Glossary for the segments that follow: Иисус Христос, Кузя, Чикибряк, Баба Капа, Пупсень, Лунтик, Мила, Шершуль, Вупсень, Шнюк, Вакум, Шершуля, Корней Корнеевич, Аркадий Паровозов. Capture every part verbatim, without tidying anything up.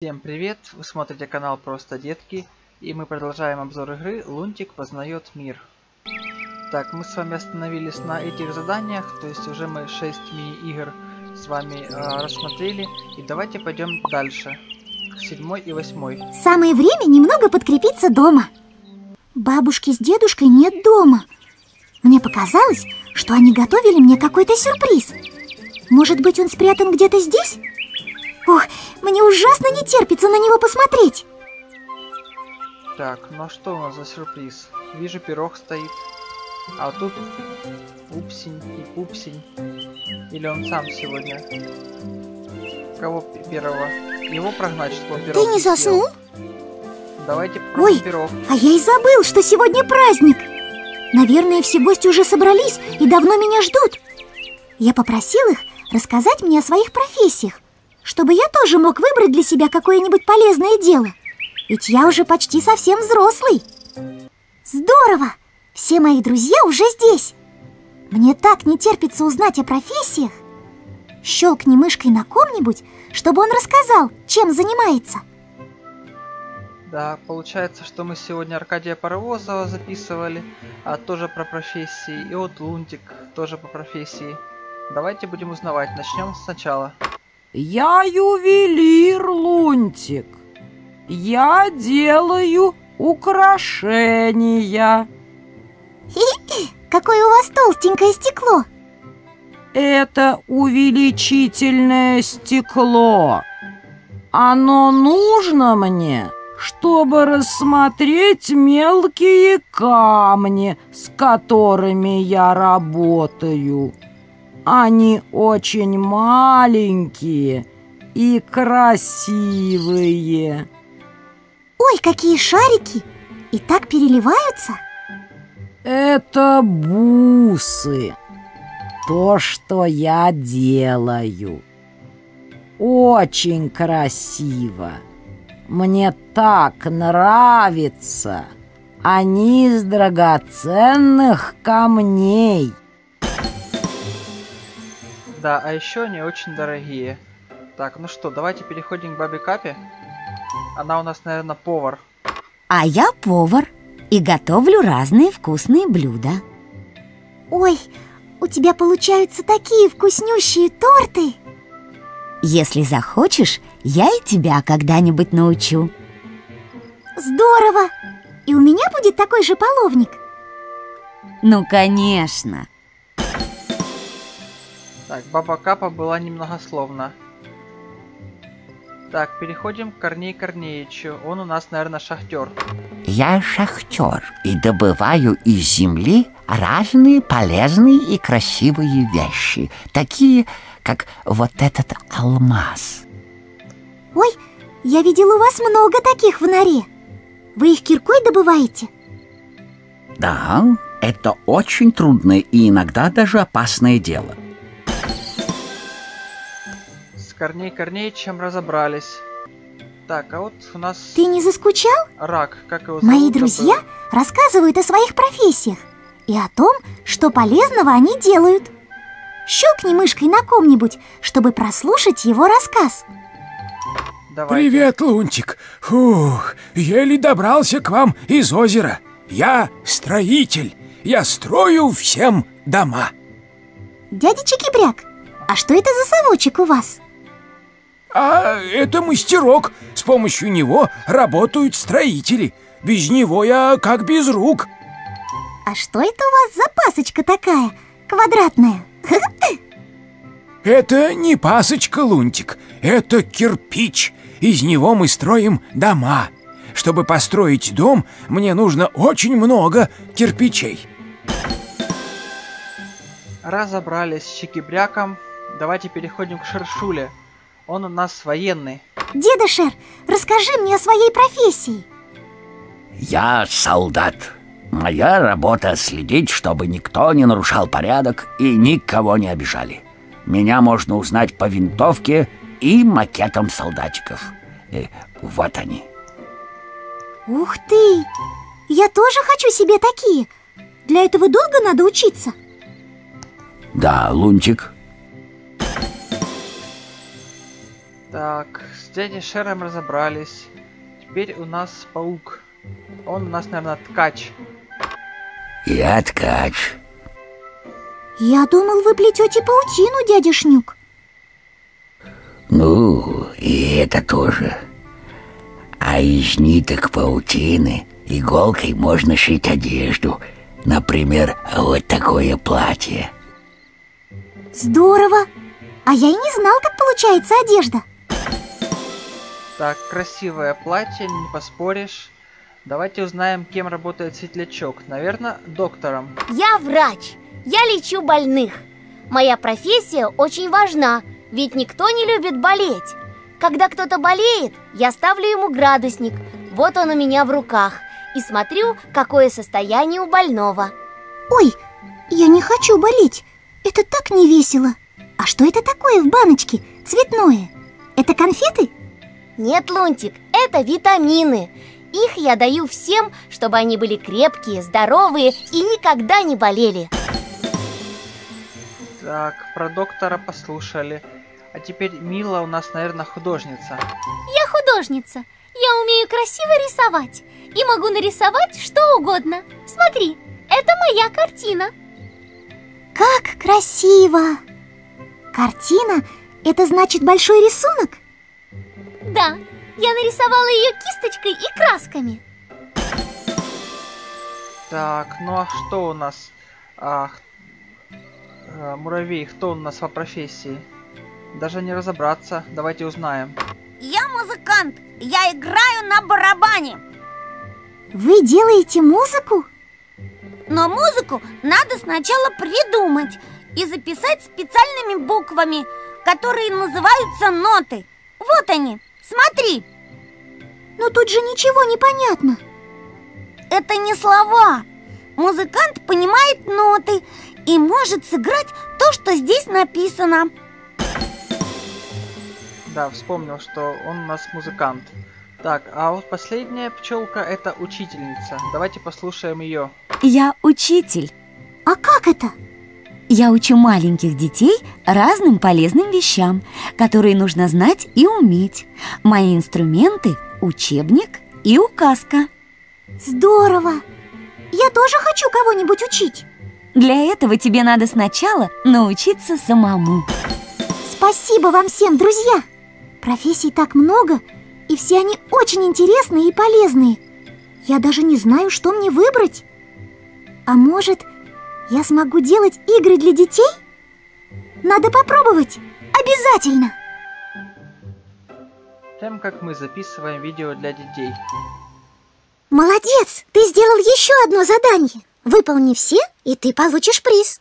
Всем привет! Вы смотрите канал Просто Детки, и мы продолжаем обзор игры Лунтик познает мир. Так, мы с вами остановились на этих заданиях, то есть уже мы шесть мини-игр с вами э, рассмотрели, и давайте пойдем дальше, к седьмой и восьмой. Самое время немного подкрепиться дома. Бабушки с дедушкой нет дома. Мне показалось, что они готовили мне какой-то сюрприз. Может быть, он спрятан где-то здесь? Ох, мне ужасно не терпится на него посмотреть. Так, ну а что у нас за сюрприз? Вижу, пирог стоит. А тут Пупсень и Пупсень. Или он сам сегодня? Кого первого? Его прогнать, что он пирог Ты не заснул? Давайте попробуем пирог. Ой, а я и забыл, что сегодня праздник. Наверное, все гости уже собрались и давно меня ждут. Я попросил их рассказать мне о своих профессиях, чтобы я тоже мог выбрать для себя какое-нибудь полезное дело. Ведь я уже почти совсем взрослый. Здорово! Все мои друзья уже здесь. Мне так не терпится узнать о профессиях. Щелкни мышкой на ком-нибудь, чтобы он рассказал, чем занимается. Да, получается, что мы сегодня Аркадия Паровозова записывали, а тоже про профессии, и вот Лунтик тоже по профессии. Давайте будем узнавать. Начнем сначала. Я ювелир, Лунтик. Я делаю украшения. Какое у вас толстенькое стекло. Это увеличительное стекло. Оно нужно мне, чтобы рассмотреть мелкие камни, с которыми я работаю. Они очень маленькие и красивые. Ой, какие шарики! И так переливаются? Это бусы. То, что я делаю. Очень красиво. Мне так нравится. Они из драгоценных камней. Да, а еще они очень дорогие. Так, ну что, давайте переходим к Бабе Капе. Она у нас, наверное, повар. А я повар и готовлю разные вкусные блюда. Ой, у тебя получаются такие вкуснющие торты. Если захочешь, я и тебя когда-нибудь научу. Здорово! И у меня будет такой же половник? Ну, конечно. Так, Баба Капа была немногословна. Так, переходим к Корней Корнеевичу. Он у нас, наверное, шахтер. Я шахтер и добываю из земли разные полезные и красивые вещи. Такие, как вот этот алмаз. Ой, я видел у вас много таких в норе. Вы их киркой добываете? Да, это очень трудное и иногда даже опасное дело. Корней Корней, чем разобрались. Так, а вот у нас... Ты не заскучал? Рак, как его зовут? Мои друзья рассказывают о своих профессиях и о том, что полезного они делают. Щелкни мышкой на ком-нибудь, чтобы прослушать его рассказ. Давай. Привет, Лунтик. Фух, еле добрался к вам из озера. Я строитель. Я строю всем дома. Дядя Чикибряк, а что это за совочек у вас? А это мастерок. С помощью него работают строители. Без него я как без рук. А что это у вас за пасочка такая, квадратная? Это не пасочка, Лунтик. Это кирпич. Из него мы строим дома. Чтобы построить дом, мне нужно очень много кирпичей. Разобрались с Чикибряком. Давайте переходим к Шершуле. Он у нас военный. Деда Шер, расскажи мне о своей профессии. Я солдат. Моя работа следить, чтобы никто не нарушал порядок и никого не обижали. Меня можно узнать по винтовке и макетам солдатиков. И вот они. Ух ты! Я тоже хочу себе такие. Для этого долго надо учиться? Да, Лунтик. Так, с дядей Шером разобрались. Теперь у нас паук. Он у нас, наверное, ткач. Я ткач. Я думал, вы плетете паутину, дядя Шнюк. Ну, и это тоже. А из ниток паутины иголкой можно шить одежду. Например, вот такое платье. Здорово! А я и не знал, как получается одежда. Так, красивое платье, не поспоришь. Давайте узнаем, кем работает светлячок. Наверное, доктором. Я врач. Я лечу больных. Моя профессия очень важна, ведь никто не любит болеть. Когда кто-то болеет, я ставлю ему градусник. Вот он у меня в руках. И смотрю, какое состояние у больного. Ой, я не хочу болеть. Это так не весело. А что это такое в баночке? Цветное. Это конфеты? Нет, Лунтик, это витамины. Их я даю всем, чтобы они были крепкие, здоровые и никогда не болели. Так, про доктора послушали. А теперь Мила у нас, наверное, художница. Я художница. Я умею красиво рисовать. И могу нарисовать что угодно. Смотри, это моя картина. Как красиво! Картина? Это значит большой рисунок? Да, я нарисовала ее кисточкой и красками. Так, ну а что у нас? А, а, муравей, кто у нас по профессии? Даже не разобраться, давайте узнаем. Я музыкант, я играю на барабане. Вы делаете музыку? Но музыку надо сначала придумать и записать специальными буквами, которые называются ноты. Вот они, смотри. Но тут же ничего не понятно. Это не слова. Музыкант понимает ноты и может сыграть то, что здесь написано. Да, вспомнил, что он у нас музыкант. Так, а вот последняя пчелка — это учительница. Давайте послушаем ее. Я учитель. А как это? Я учу маленьких детей разным полезным вещам, которые нужно знать и уметь. Мои инструменты — учебник и указка. Здорово! Я тоже хочу кого-нибудь учить. Для этого тебе надо сначала научиться самому. Спасибо вам всем, друзья! Профессий так много, и все они очень интересные и полезные. Я даже не знаю, что мне выбрать. А может, я смогу делать игры для детей? Надо попробовать! Обязательно! Тем, как мы записываем видео для детей. Молодец! Ты сделал еще одно задание. Выполни все, и ты получишь приз.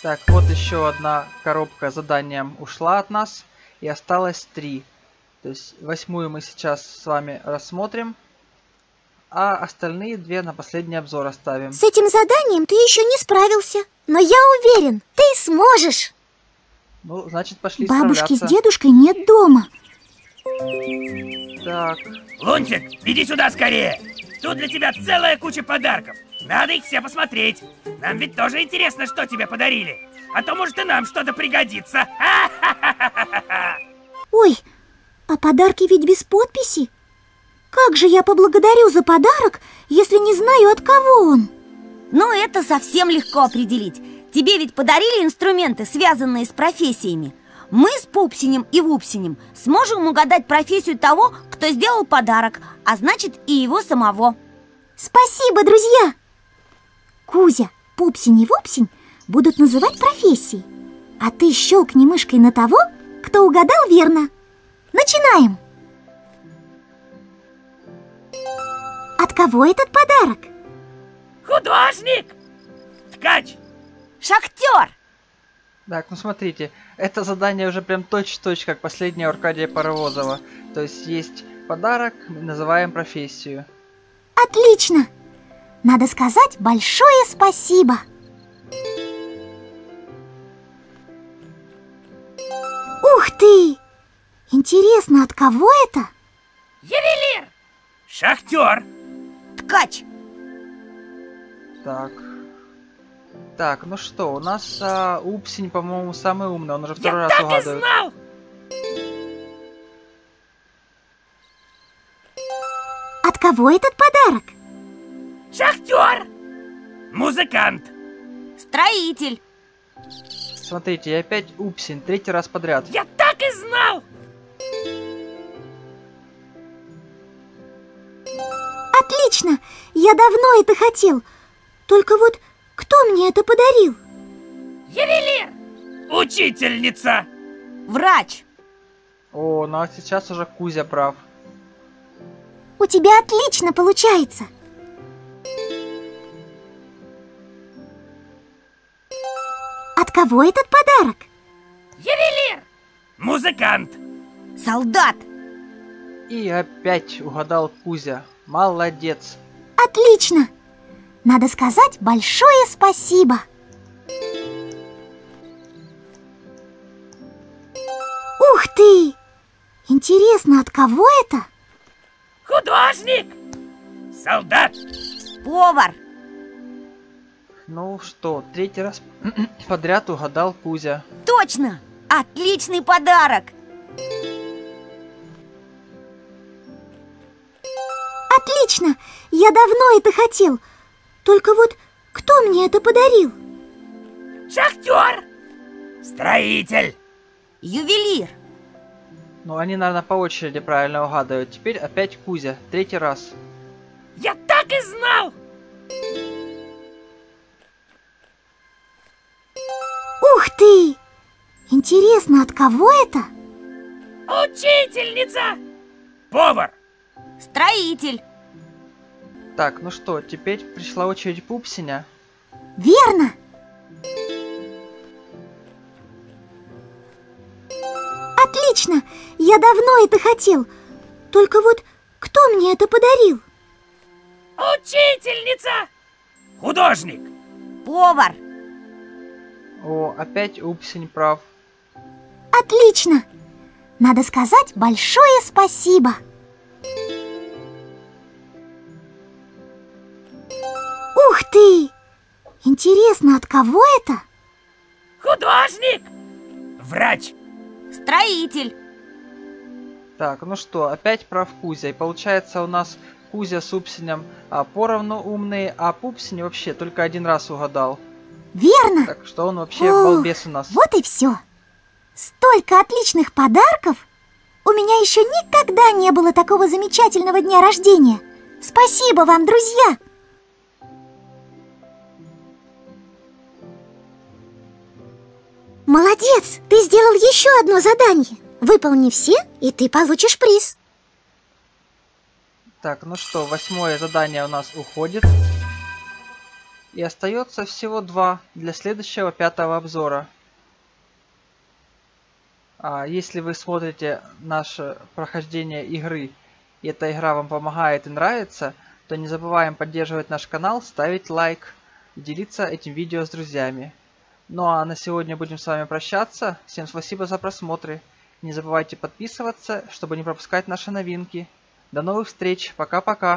Так, вот еще одна коробка заданием ушла от нас, и осталось три. То есть восьмую мы сейчас с вами рассмотрим, а остальные две на последний обзор оставим. С этим заданием ты еще не справился, но я уверен, ты сможешь. Ну, значит, пошли справляться. Бабушки с дедушкой нет дома. Так. Лунтик, иди сюда скорее. Тут для тебя целая куча подарков. Надо их все посмотреть. Нам ведь тоже интересно, что тебе подарили. А то, может, и нам что-то пригодится. Ой, а подарки ведь без подписи? Как же я поблагодарю за подарок, если не знаю, от кого он? Ну, это совсем легко определить. Тебе ведь подарили инструменты, связанные с профессиями. Мы с Пупсенем и Вупсенем сможем угадать профессию того, кто сделал подарок, а значит, и его самого. Спасибо, друзья! Кузя, Пупсень и Вупсень будут называть профессии. А ты щелкни мышкой на того, кто угадал верно. Начинаем! От кого этот подарок? Художник! Ткач! Шахтер! Так, ну смотрите, это задание уже прям точь-в-точь, как последнее у Аркадия Паровозова. То есть есть подарок, мы называем профессию. Отлично! Надо сказать большое спасибо! Ух ты! Интересно, от кого это? Ювелир! Шахтер! Ткач! Так, Так, ну что, у нас а, Упсень, по-моему, самый умный. Он уже второй Я раз угадывает. Знал! От кого этот подарок? Шахтер! Музыкант! Строитель! Смотрите, я опять Упсень, третий раз подряд. Я так и знал! Отлично! Я давно это хотел. Только вот кто мне это подарил? Ювелир! Учительница! Врач! О, ну а сейчас уже Кузя прав. У тебя отлично получается. От кого этот подарок? Ювелир! Музыкант! Солдат! И опять угадал Кузя. Молодец! Отлично! Надо сказать большое спасибо! Ух ты! Интересно, от кого это? Художник! Солдат! Повар! Ну что, третий раз подряд угадал Кузя. Точно! Отличный подарок! Отлично! Я давно это хотел. Только вот кто мне это подарил? Шахтер! Строитель! Ювелир! Ну, они, наверное, по очереди правильно угадывают. Теперь опять Кузя. Третий раз. Я так и знал! Ух ты! Интересно, от кого это? Учительница! Повар! Строитель! Так, ну что, теперь пришла очередь Пупсеня. Верно! Отлично! Я давно это хотел. Только вот кто мне это подарил? Учительница! Художник! Повар! О, опять Пупсень прав. Отлично! Надо сказать большое спасибо! Ух ты! Интересно, от кого это? Художник! Врач! Строитель! Так, ну что, опять прав Кузя. И получается у нас Кузя с Упсенем а, поровну умные, а Пупсень вообще только один раз угадал. Верно! Так что он вообще О, балбес у нас. Вот и все. Столько отличных подарков! У меня еще никогда не было такого замечательного дня рождения. Спасибо вам, друзья! Молодец! Ты сделал еще одно задание. Выполни все, и ты получишь приз. Так, ну что, восьмое задание у нас уходит. И остается всего два для следующего пятого обзора. А если вы смотрите наше прохождение игры, и эта игра вам помогает и нравится, то не забываем поддерживать наш канал, ставить лайк и делиться этим видео с друзьями. Ну а на сегодня будем с вами прощаться. Всем спасибо за просмотры. Не забывайте подписываться, чтобы не пропускать наши новинки. До новых встреч. Пока-пока.